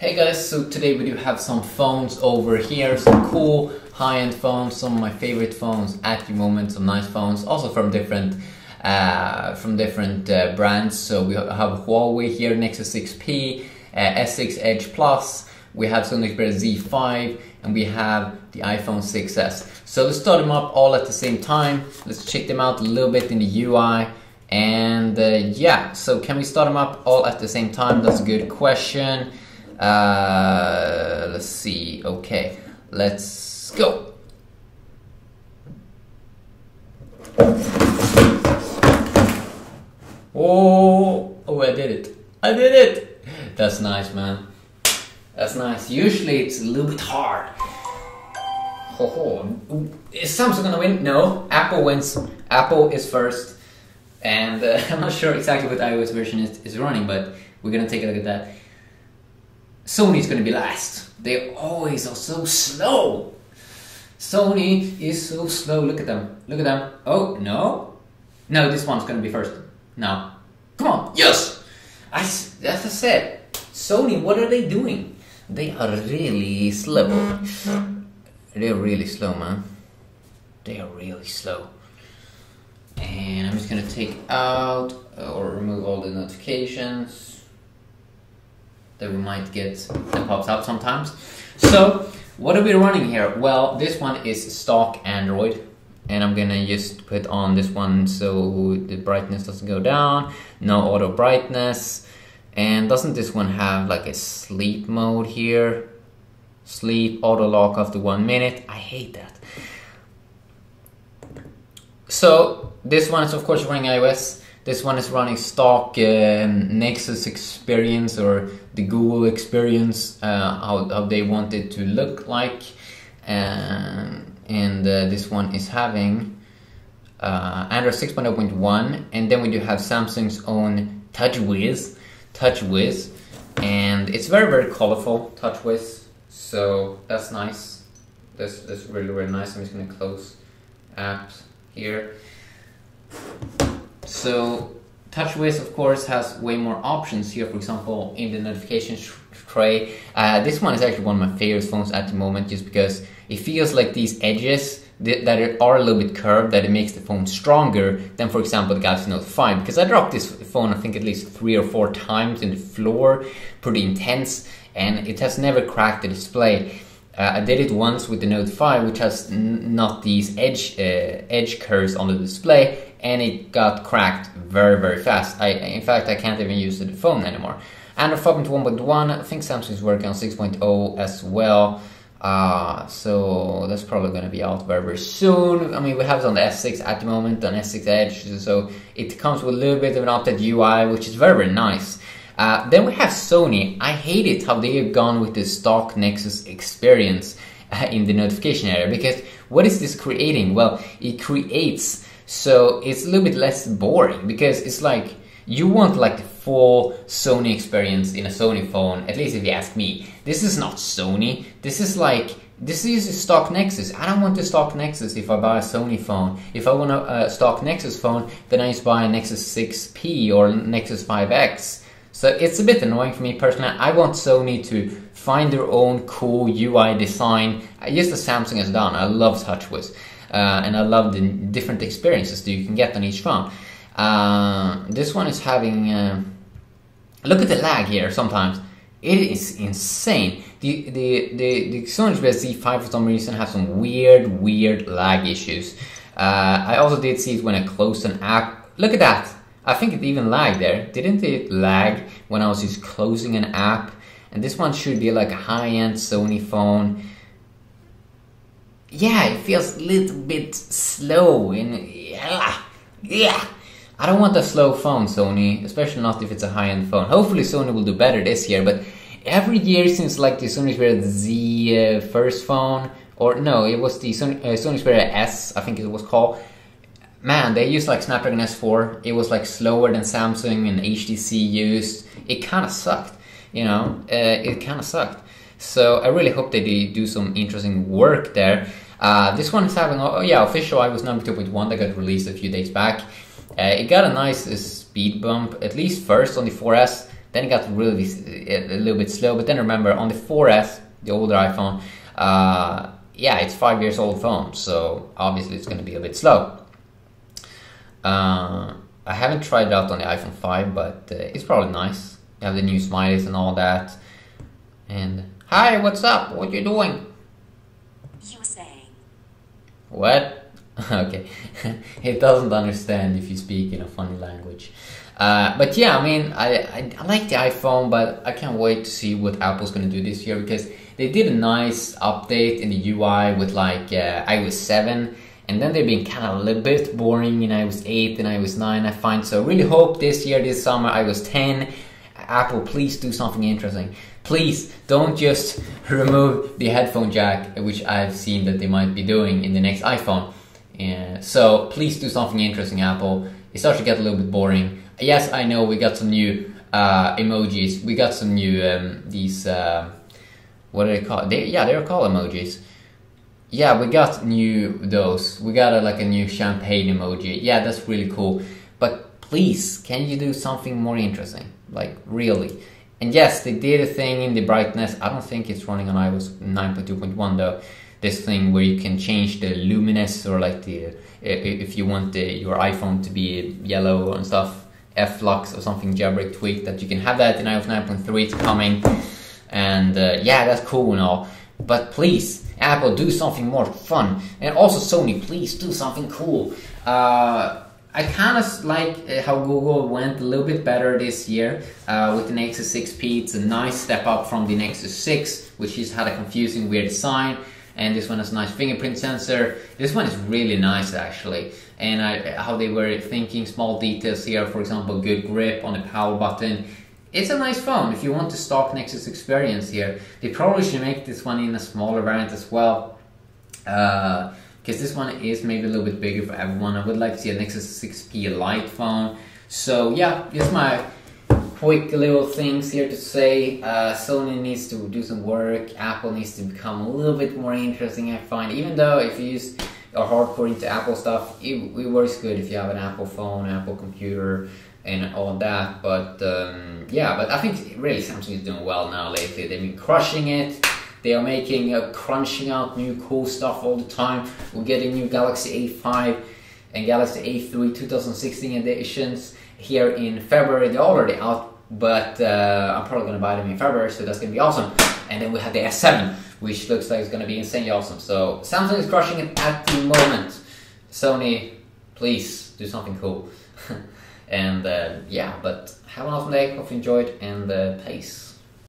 Hey guys, so today we do have some phones over here, some cool high-end phones, some of my favorite phones at the moment, some nice phones, also from different brands. So we have Huawei here, Nexus 6P, S6 Edge Plus, we have Sony Xperia Z5, and we have the iPhone 6S. So let's start them up all at the same time. Let's check them out a little bit in the UI. And yeah, so can we start them up all at the same time? That's a good question. Let's see. Okay, let's go. Oh, I did it. I did it. That's nice, man. That's nice. Usually it's a little bit hard. Is Samsung gonna win? No, Apple wins. Apple is first. And I'm not sure exactly what iOS version is running, but we're gonna take a look at that. Sony's gonna be last. They always are so slow. Sony is so slow. Look at them. Look at them. Oh, no. No, this one's gonna be first. No. Come on. Yes. As I said, Sony, what are they doing? They are really slow. They're really slow, man. They are really slow. And I'm just gonna take out or remove all the notifications that we might get that pops up sometimes. So what are we running here? Well, this one is stock Android, and I'm gonna just put on this one so the brightness doesn't go down, no auto brightness. And doesn't this one have like a sleep mode here? Sleep, auto lock after 1 minute. I hate that. So this one is of course running iOS. This one is running stock Nexus experience, or the Google experience, how they want it to look like. And this one is having Android 6.0.1, and then we do have Samsung's own TouchWiz, and it's very, very colorful, TouchWiz, so that's nice. That's really, really nice. I'm just gonna close apps here. So TouchWiz of course has way more options here, for example in the notifications tray. This one is actually one of my favorite phones at the moment, just because it feels like these edges that are a little bit curved, that it makes the phone stronger than for example the Galaxy Note 5, because I dropped this phone I think at least 3 or 4 times in the floor, pretty intense, and it has never cracked the display. I did it once with the Note 5, which has not these edge curves on the display, and it got cracked very, very fast. In fact, I can't even use the phone anymore. Android 5.1.1, I think Samsung's working on 6.0 as well, so that's probably going to be out very, very soon. I mean, we have it on the S6 at the moment, on S6 Edge, so it comes with a little bit of an updated UI, which is very, very nice. Then we have Sony. I hate it how they have gone with the stock Nexus experience in the notification area, because what is this creating? Well, it creates, so it's a little bit less boring, because it's like you want like the full Sony experience in a Sony phone, at least if you ask me. This is not Sony. This is a stock Nexus. I don't want the stock Nexus if I buy a Sony phone. If I want a stock Nexus phone, then I just buy a Nexus 6P or Nexus 5X. So it's a bit annoying for me personally. I want Sony to find their own cool UI design, just as Samsung has done. I love TouchWiz, and I love the different experiences that you can get on each phone. This one is having... look at the lag here sometimes. It is insane. The Sony Xperia Z5 for some reason has some weird lag issues. I also did see it when I closed an app. Look at that! I think it even lagged there. Didn't it lag when I was just closing an app? And this one should be like a high-end Sony phone. Yeah, it feels a little bit slow. And yeah, I don't want a slow phone, Sony, especially not if it's a high-end phone. Hopefully Sony will do better this year, but every year since like the Sony Xperia Z first phone, or no, it was the Sony Xperia S, I think it was called. Man, they used like Snapdragon S4, it was like slower than Samsung and HTC used. It kind of sucked, you know, it kind of sucked. So I really hope that they do some interesting work there. This one is having, oh yeah, official iOS 2.1 that got released a few days back. It got a nice speed bump, at least first on the 4S. Then it got really a little bit slow, but then remember on the 4S, the older iPhone, yeah, it's 5 years old phone, so obviously it's going to be a bit slow. I haven't tried it out on the iPhone 5, but it's probably nice. You have the new smileys and all that. And hi, what's up? What you doing? You saying what? Okay, it doesn't understand if you speak in a funny language. But yeah, I mean, I like the iPhone, but I can't wait to see what Apple's gonna do this year, because they did a nice update in the UI with like iOS 7, and then they've been kind of a little bit boring in iOS 8 and iOS 9, I find. So really hope this year, this summer, iOS 10, Apple, please do something interesting. Please don't just remove the headphone jack, which I've seen that they might be doing in the next iPhone. So please do something interesting, Apple. It starts to get a little bit boring. Yes, I know we got some new emojis. We got some new these what are they called? Yeah, they're called emojis. Yeah, we got new those. We got like a new champagne emoji. Yeah, that's really cool. But please, can you do something more interesting? Like really. And yes, they did a thing in the brightness. I don't think it's running on iOS 9.2.1 though. This thing where you can change the luminous, or like the if you want your iPhone to be yellow and stuff, F-Lux or something jailbreak tweak, that you can have that in iOS 9.3. It's coming, and yeah, that's cool and all. But please, Apple, do something more fun, and also Sony, please do something cool. I kind of like how Google went a little bit better this year with the Nexus 6P. It's a nice step up from the Nexus 6, which has had a confusing, weird design. And this one has a nice fingerprint sensor. This one is really nice actually. And how they were thinking small details here, for example, good grip on the power button. It's a nice phone if you want to stock Nexus experience here. They probably should make this one in a smaller variant as well. Because this one is maybe a little bit bigger for everyone. I would like to see a Nexus 6P Lite phone. So yeah, this is my quick little things here to say. Sony needs to do some work. Apple needs to become a little bit more interesting, I find. Even though if you use a hardcore into Apple stuff, it works good if you have an Apple phone, Apple computer, and all that. But yeah, but I think really Samsung is doing well now lately. They've been crushing it. They are making, crunching out new cool stuff all the time. We're getting new Galaxy A5 and Galaxy A3 2016 editions here in February. They're already out, but I'm probably gonna buy them in February, so that's gonna be awesome. And then we have the S7, which looks like it's gonna be insanely awesome. So Samsung is crushing it at the moment. Sony, please do something cool. And yeah, but have an awesome day, hope you enjoyed, and peace.